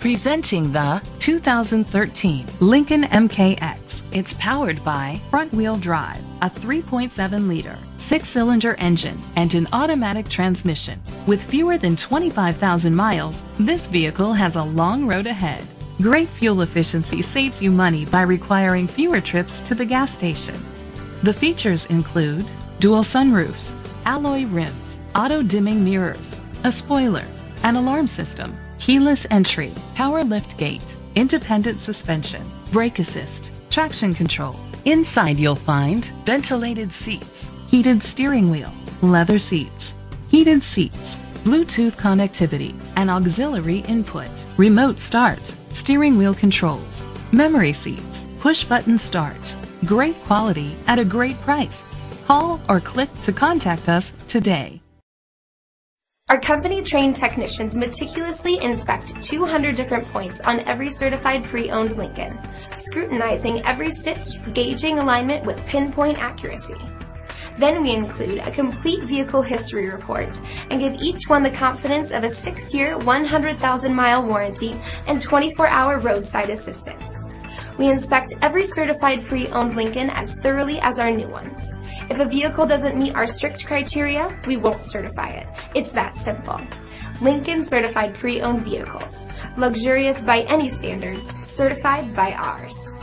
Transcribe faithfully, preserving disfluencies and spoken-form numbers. Presenting the two thousand thirteen Lincoln M K X. It's powered by front-wheel drive, a three point seven liter, six-cylinder engine, and an automatic transmission. With fewer than twenty-five thousand miles, this vehicle has a long road ahead. Great fuel efficiency saves you money by requiring fewer trips to the gas station. The features include dual sunroofs, alloy rims, auto-dimming mirrors, a spoiler, an alarm system, keyless entry, power lift gate, independent suspension, brake assist, traction control. Inside you'll find ventilated seats, heated steering wheel, leather seats, heated seats, Bluetooth connectivity, and auxiliary input, remote start, steering wheel controls, memory seats, push button start. Great quality at a great price. Call or click to contact us today. Our company-trained technicians meticulously inspect two hundred different points on every certified pre-owned Lincoln, scrutinizing every stitch, gauging alignment with pinpoint accuracy. Then we include a complete vehicle history report and give each one the confidence of a six-year, one hundred thousand mile warranty and twenty-four hour roadside assistance. We inspect every certified pre-owned Lincoln as thoroughly as our new ones. If a vehicle doesn't meet our strict criteria, we won't certify it. It's that simple. Lincoln Certified Pre-Owned Vehicles. Luxurious by any standards, certified by ours.